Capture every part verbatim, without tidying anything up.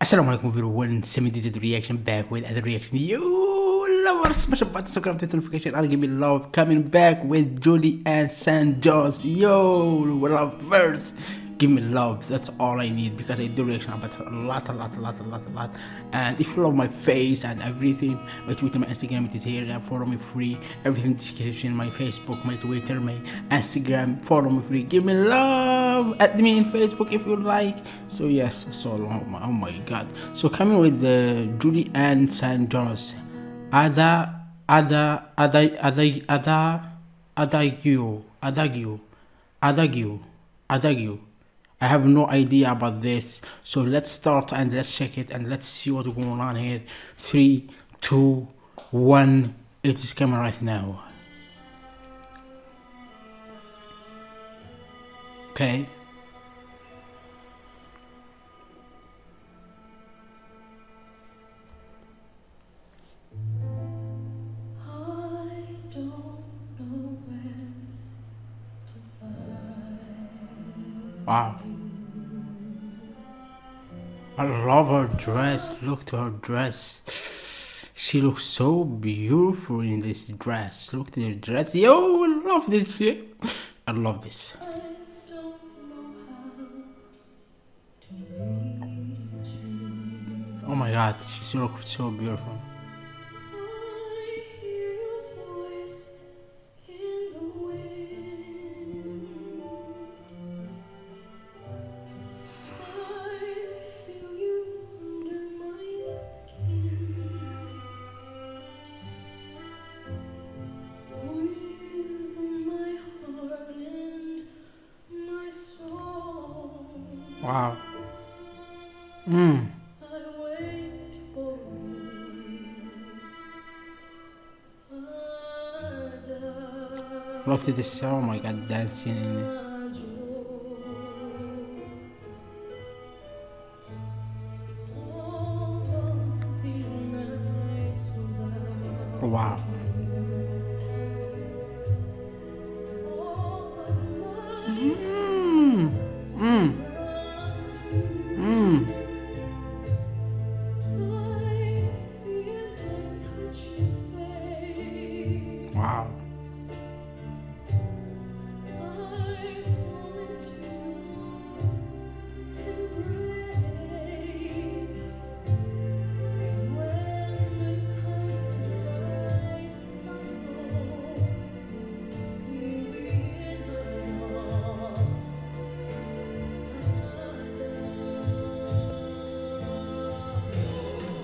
Assalamualaikum everyone, Sammy did the reaction back with other reaction. You lovers, smash the button, subscribe to the notification, I'll give me love. Coming back with Julie Anne San Jose. Yo, lovers, give me love, that's all I need, because I do reaction about her a lot, a lot, a lot, a lot, a lot. And if you love my face and everything, my Twitter, my Instagram, it is here, and follow me free. Everything in the description, my Facebook, my Twitter, my Instagram, follow me free. Give me love, add me in Facebook if you like. So yes, so long, oh my, oh my God. So coming with the uh, Julie Anne San Jose, Ada, Ada, Ada, Ada, Ada, Adagio, Adagio, Adagio, Adagio. I have no idea about this, so let's start and let's check it and let's see what's going on here. Three, two, one, it is coming right now. Okay, wow, I love her dress. Look to her dress. She looks so beautiful in this dress. Look to her dress. Yo, I love this shit. I love this. Oh my God, she looks so beautiful. Wow. Mm. Look at this, oh my God, dancing. Wow. Mm. Mm. Wow.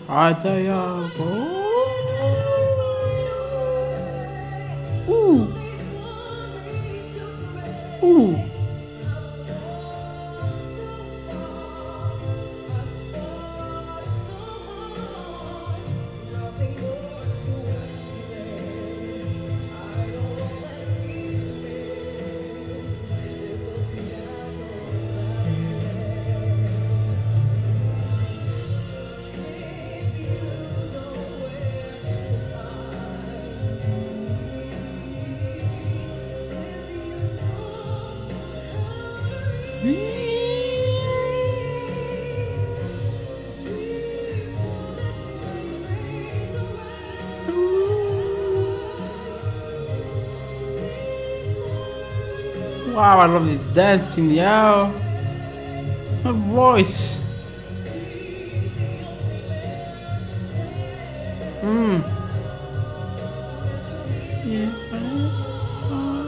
ADAGIO. Ooh. Ooh. Wow, I love the dancing, yo. My voice. Mm. Yeah. Mm. Oh.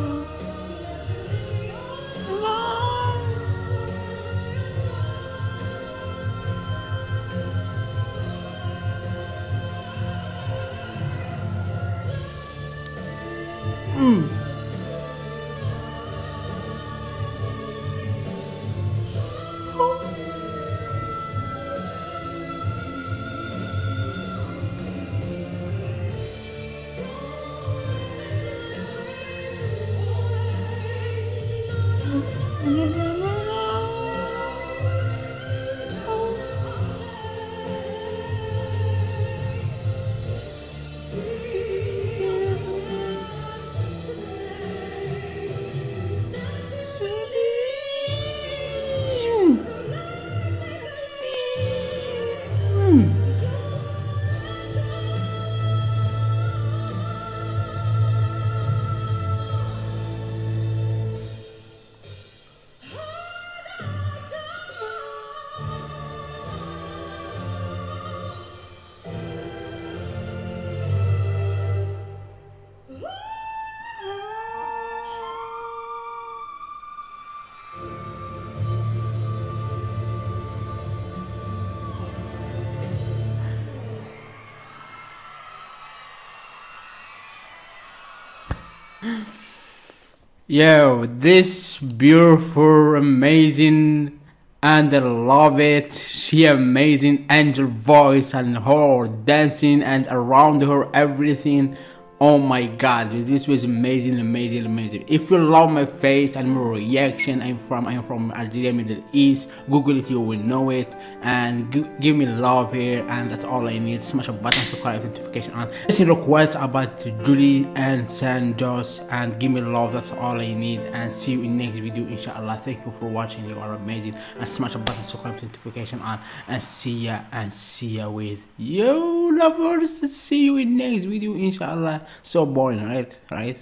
Yo, this beautiful, amazing, and I love it. She amazing angel voice and her dancing and around her everything. Oh my god, this was amazing, amazing, amazing. If you love my face and my reaction, I'm from I'm from Algeria, Middle East. Google it, you will know it. And give me love here, and that's all I need. Smash a button, subscribe, notification on. Let's request about Julie Anne San Jose, and give me love. That's all I need. And see you in next video, inshallah. Thank you for watching. You are amazing. And smash a button, subscribe, notification on. And see ya, and see ya with you, lovers. See you in next video, inshallah. So boring, right? Right?